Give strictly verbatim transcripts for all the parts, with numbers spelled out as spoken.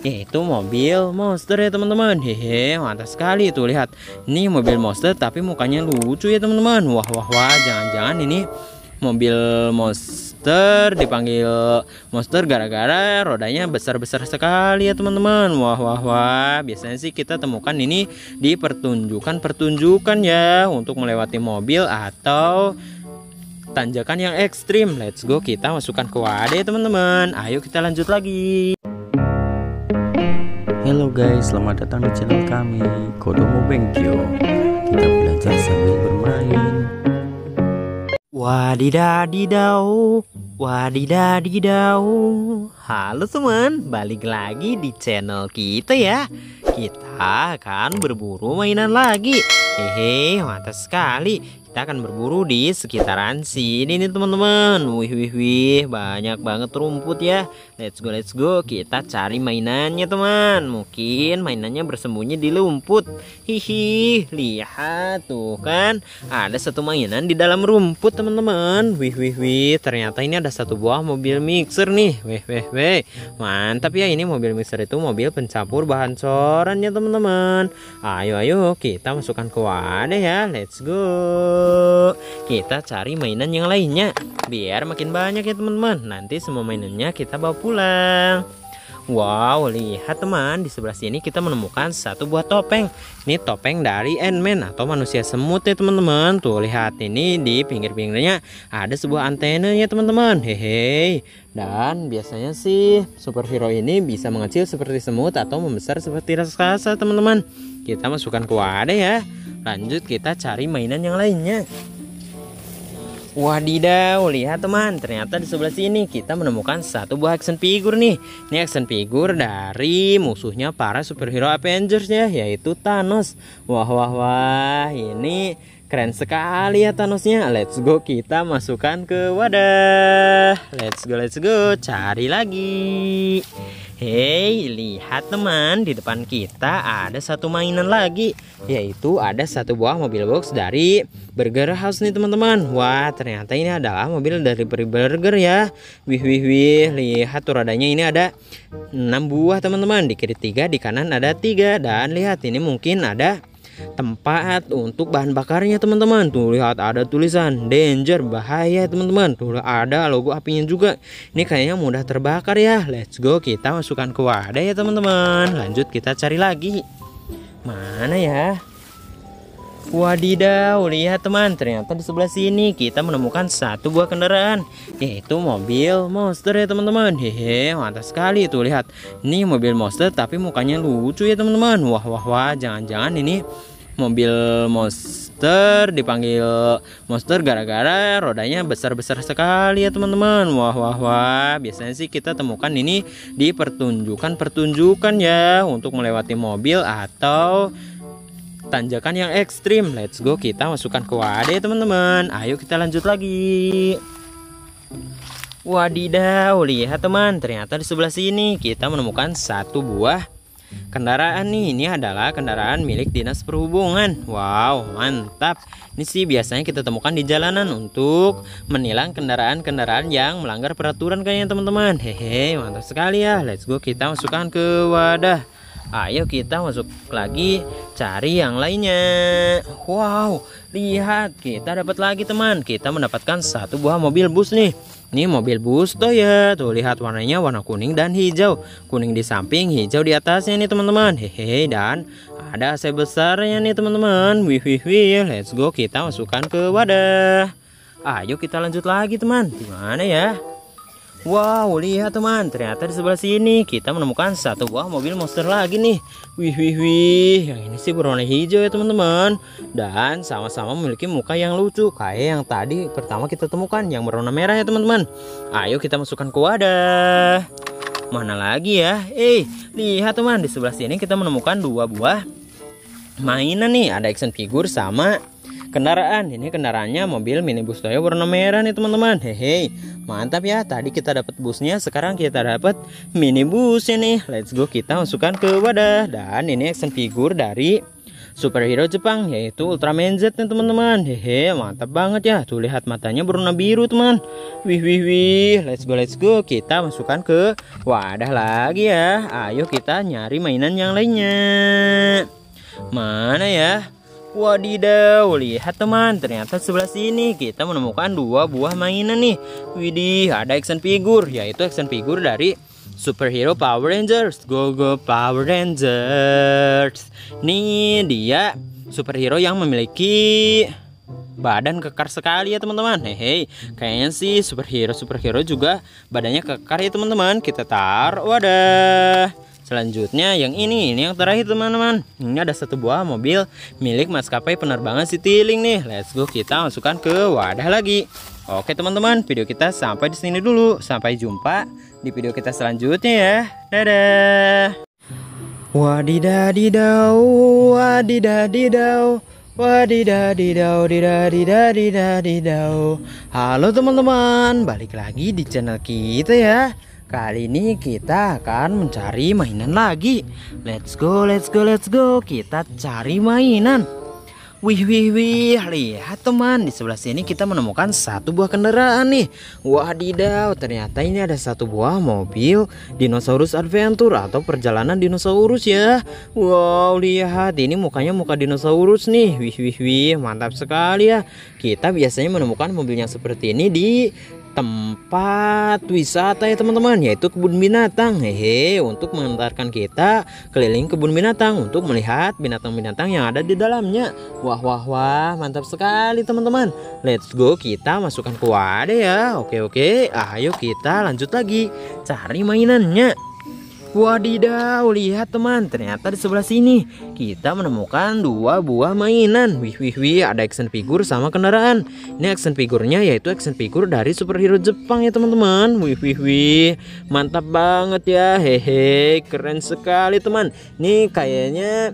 Itu mobil monster ya teman-teman. Hehe, mantap sekali tuh, lihat. Ini mobil monster tapi mukanya lucu ya teman-teman. Wah wah wah, jangan-jangan ini mobil monster dipanggil monster gara-gara rodanya besar-besar sekali ya teman-teman. Wah wah wah, biasanya sih kita temukan ini di pertunjukan-pertunjukan ya, untuk melewati mobil atau tanjakan yang ekstrim. Let's go, kita masukkan ke wadah ya teman-teman. Ayo kita lanjut lagi. Halo guys, selamat datang di channel kami Kodomo Benkyou. Kita belajar sambil bermain. Wadidadidau, wadidadidau. Halo teman, balik lagi di channel kita ya. Kita akan berburu mainan lagi. Hehe, mantap sekali. Kita akan berburu di sekitaran sini nih teman-teman. Wih wih wih, banyak banget rumput ya. Let's go let's go, kita cari mainannya teman. Mungkin mainannya bersembunyi di rumput. Hihi, lihat tuh kan, ada satu mainan di dalam rumput teman-teman. Wih wih wih, ternyata ini ada satu buah mobil mixer nih. Wih wih wih, mantap ya, ini mobil mixer itu mobil pencampur bahan soran ya teman-teman. Ayo ayo kita masukkan ke wadah ya. Let's go, kita cari mainan yang lainnya biar makin banyak ya teman-teman. Nanti semua mainannya kita bawa pulang. Wow, lihat teman, di sebelah sini kita menemukan satu buah topeng. Ini topeng dari Ant-Man atau manusia semut ya teman-teman. Tuh lihat, ini di pinggir-pinggirnya ada sebuah antena ya teman-teman. Hehe. Dan biasanya sih superhero ini bisa mengecil seperti semut atau membesar seperti raksasa teman-teman. Kita masukkan ke wadah ya. Lanjut kita cari mainan yang lainnya. Wadidaw, lihat teman, ternyata di sebelah sini kita menemukan satu buah action figure nih. Ini action figure dari musuhnya para superhero Avengers ya, yaitu Thanos. Wah wah wah, ini keren sekali ya Thanosnya. Let's go, kita masukkan ke wadah. Let's go let's go, cari lagi. Hei, lihat teman, di depan kita ada satu mainan lagi, yaitu ada satu buah mobil box dari Burger House nih teman-teman. Wah, ternyata ini adalah mobil dari Burger ya. Wih wih wih, lihat tuh rodanya ini ada enam buah teman-teman. Di kiri tiga, di kanan ada tiga. Dan lihat, ini mungkin ada tempat untuk bahan bakarnya teman-teman. Tuh lihat, ada tulisan danger, bahaya teman-teman. Tuh ada logo apinya juga. Ini kayaknya mudah terbakar ya. Let's go, kita masukkan ke wadah ya teman-teman. Lanjut kita cari lagi. Mana ya? Wadidaw, lihat teman, ternyata di sebelah sini kita menemukan satu buah kendaraan, yaitu mobil monster ya teman-teman. Hehe, mantap sekali tuh, lihat. Ini mobil monster tapi mukanya lucu ya teman-teman. Wah wah wah, jangan-jangan ini mobil monster dipanggil monster gara-gara rodanya besar-besar sekali ya teman-teman. Wah wah wah, biasanya sih kita temukan ini di pertunjukan-pertunjukan ya, untuk melewati mobil atau tanjakan yang ekstrim. Let's go, kita masukkan ke wadah ya teman-teman. Ayo kita lanjut lagi. Wadidaw, lihat teman, ternyata di sebelah sini kita menemukan satu buah kendaraan nih. Ini adalah kendaraan milik dinas perhubungan. Wow, mantap. Ini sih biasanya kita temukan di jalanan untuk menilang kendaraan-kendaraan yang melanggar peraturan kayaknya teman-teman. Hehe, mantap sekali ya. Let's go, kita masukkan ke wadah. Ayo kita masuk lagi, cari yang lainnya. Wow, lihat, kita dapat lagi teman. Kita mendapatkan satu buah mobil bus nih. Ini mobil bus toh ya. Tuh lihat, warnanya warna kuning dan hijau. Kuning di samping, hijau di atasnya nih teman-teman. Hehe, dan ada A C besarnya nih teman-teman. Wih wih wih, let's go, kita masukkan ke wadah. Ayo kita lanjut lagi teman. Gimana ya? Wow, lihat teman, ternyata di sebelah sini kita menemukan satu buah mobil monster lagi nih. Wih wih wih, yang ini sih berwarna hijau ya teman-teman. Dan sama-sama memiliki muka yang lucu, kayak yang tadi pertama kita temukan yang berwarna merah ya teman-teman. Ayo kita masukkan ke wadah. Mana lagi ya? Eh, lihat teman, di sebelah sini kita menemukan dua buah mainan nih. Ada action figure sama kendaraan. Ini kendaraannya mobil minibus toyo warna merah nih teman-teman. Hehe, mantap ya, tadi kita dapat busnya, sekarang kita dapat minibusnya nih. Let's go, kita masukkan ke wadah. Dan ini action figure dari superhero Jepang, yaitu Ultraman Z nih teman-teman. Hehe, mantap banget ya. Tuh lihat matanya berwarna biru teman. Wih wih wih, let's go let's go. Kita masukkan ke wadah lagi ya. Ayo kita nyari mainan yang lainnya. Mana ya? Wadidaw, lihat teman, ternyata sebelah sini kita menemukan dua buah mainan nih. Widih, ada action figure, yaitu action figure dari superhero Power Rangers. Go go Power Rangers. Nih dia superhero yang memiliki badan kekar sekali ya teman-teman. Hehe, kayaknya sih superhero superhero juga badannya kekar ya teman-teman. Kita taruh wadah. Selanjutnya yang ini, ini yang terakhir teman-teman. Ini ada satu buah mobil milik maskapai penerbangan Citylink nih. Let's go, kita masukkan ke wadah lagi. Oke teman-teman, video kita sampai di sini dulu. Sampai jumpa di video kita selanjutnya ya. Dadah. Wadidadidaw, wadidadidaw. Wadidadidaw, didadidadidadidaw. Halo teman-teman, balik lagi di channel kita ya. Kali ini kita akan mencari mainan lagi. Let's go, let's go, let's go. Kita cari mainan. Wih, wih, wih. Lihat teman, di sebelah sini kita menemukan satu buah kendaraan nih. Wadidaw, ternyata ini ada satu buah mobil Dinosaurus Adventure atau perjalanan dinosaurus ya. Wow, lihat ini mukanya muka dinosaurus nih. Wih, wih, wih. Mantap sekali ya. Kita biasanya menemukan mobilnya seperti ini di tempat wisata ya teman-teman, yaitu kebun binatang. Hehe, untuk mengantarkan kita keliling kebun binatang untuk melihat binatang-binatang yang ada di dalamnya. Wah wah wah, mantap sekali teman-teman. Let's go, kita masukkan ke wadah ya. Oke oke, ayo kita lanjut lagi cari mainannya. Wadidaw, lihat teman, ternyata di sebelah sini kita menemukan dua buah mainan. Wih wih wih, ada action figure sama kendaraan. Ini action figurnya yaitu action figure dari superhero Jepang ya teman-teman. Wih wih wih, mantap banget ya. Hehe, keren sekali teman. Ini kayaknya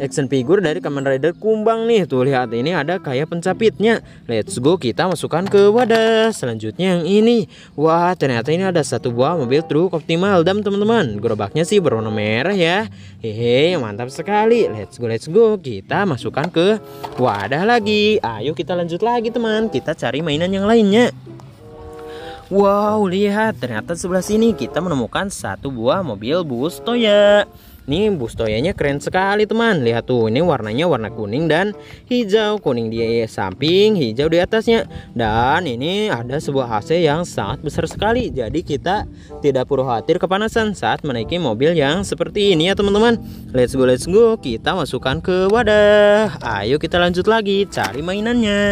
action figure dari Kamen Rider Kumbang nih. Tuh lihat, ini ada kayak pencapitnya. Let's go, kita masukkan ke wadah. Selanjutnya yang ini. Wah, ternyata ini ada satu buah mobil truk optimal dam teman-teman. Gerobaknya sih berwarna merah ya. Hehe, mantap sekali. Let's go, let's go. Kita masukkan ke wadah lagi. Ayo kita lanjut lagi teman. Kita cari mainan yang lainnya. Wow, lihat, ternyata sebelah sini kita menemukan satu buah mobil bus Toya. Nih bus Toyanya keren sekali teman. Lihat tuh, ini warnanya warna kuning dan hijau. Kuning di samping, hijau di atasnya. Dan ini ada sebuah A C yang sangat besar sekali. Jadi kita tidak perlu khawatir kepanasan saat menaiki mobil yang seperti ini ya teman-teman. Let's go, let's go. Kita masukkan ke wadah. Ayo kita lanjut lagi cari mainannya.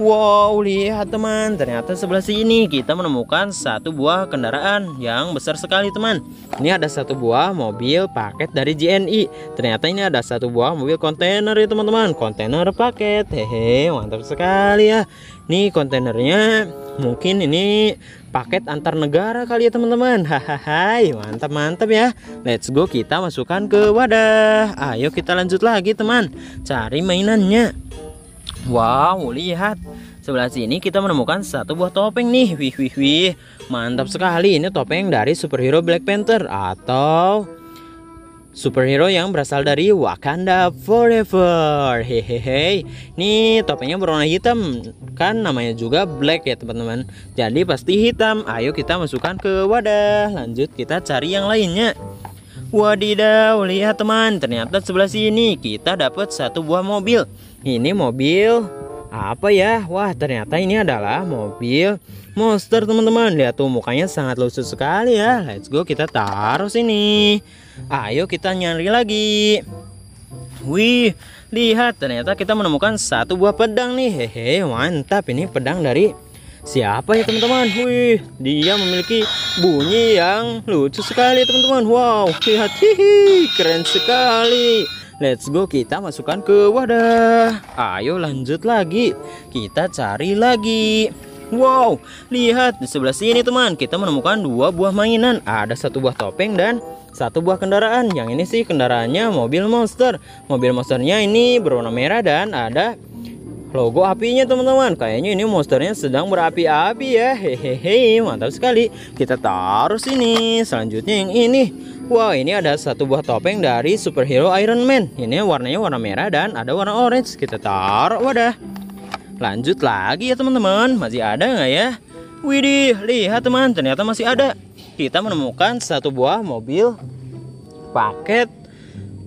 Wow, lihat teman, ternyata sebelah sini kita menemukan satu buah kendaraan yang besar sekali teman. Ini ada satu buah mobil paket dari J N I. Ternyata ini ada satu buah mobil kontainer ya teman-teman. Kontainer paket. Hehe, mantap sekali ya. Nih kontainernya mungkin ini paket antar negara kali ya teman-teman. Hahaha, mantap-mantap ya. Let's go, kita masukkan ke wadah. Ayo kita lanjut lagi teman, cari mainannya. Wow, lihat sebelah sini kita menemukan satu buah topeng nih. Wih wih wih, mantap sekali. Ini topeng dari superhero Black Panther atau superhero yang berasal dari Wakanda Forever. Hehehe. Nih topengnya berwarna hitam, kan namanya juga black ya teman-teman, jadi pasti hitam. Ayo kita masukkan ke wadah. Lanjut kita cari yang lainnya. Wadidaw, lihat teman, ternyata sebelah sini kita dapat satu buah mobil. Ini mobil apa ya? Wah, ternyata ini adalah mobil monster teman-teman. Lihat tuh, mukanya sangat lucu sekali ya. Let's go, kita taruh sini. Ayo kita nyari lagi. Wih, lihat, ternyata kita menemukan satu buah pedang nih. Hehe, mantap. Ini pedang dari siapa ya teman-teman? Wih, dia memiliki bunyi yang lucu sekali teman-teman. Wow, lihat, hihi, keren sekali. Let's go, kita masukkan ke wadah. Ayo lanjut lagi, kita cari lagi. Wow, lihat di sebelah sini teman, kita menemukan dua buah mainan. Ada satu buah topeng dan satu buah kendaraan. Yang ini sih kendaraannya mobil monster. Mobil monsternya ini berwarna merah dan ada Logo apinya teman-teman. Kayaknya ini monsternya sedang berapi-api ya. Hehehe, mantap sekali. Kita taruh sini. Selanjutnya yang ini. Wow, ini ada satu buah topeng dari superhero Iron Man. Ini warnanya warna merah dan ada warna orange. Kita taruh wadah. Lanjut lagi ya teman-teman. Masih ada nggak ya? Widih, lihat teman, ternyata masih ada. Kita menemukan satu buah mobil paket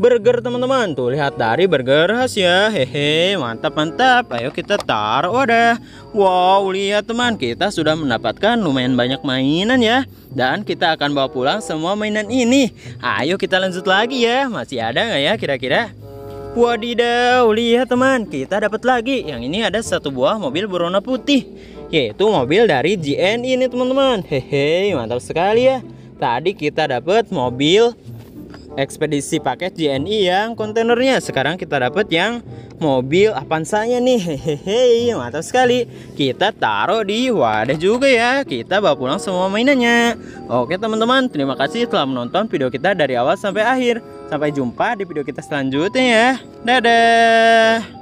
burger teman-teman. Tuh lihat, dari Burger House ya. Hehe, mantap mantap. Ayo kita taruh wadah. Wow, lihat teman, kita sudah mendapatkan lumayan banyak mainan ya. Dan kita akan bawa pulang semua mainan ini. Ayo kita lanjut lagi ya. Masih ada nggak ya kira-kira? Wadidaw, lihat teman, kita dapat lagi. Yang ini ada satu buah mobil berwarna putih, yaitu mobil dari J N E ini teman-teman. Hehe, mantap sekali ya. Tadi kita dapat mobil ekspedisi paket J N E yang kontainernya. Sekarang kita dapat yang mobil Avanza-nya nih. Hehehe, mantap sekali. Kita taruh di wadah juga ya. Kita bawa pulang semua mainannya. Oke teman-teman, terima kasih telah menonton video kita dari awal sampai akhir. Sampai jumpa di video kita selanjutnya ya. Dadah.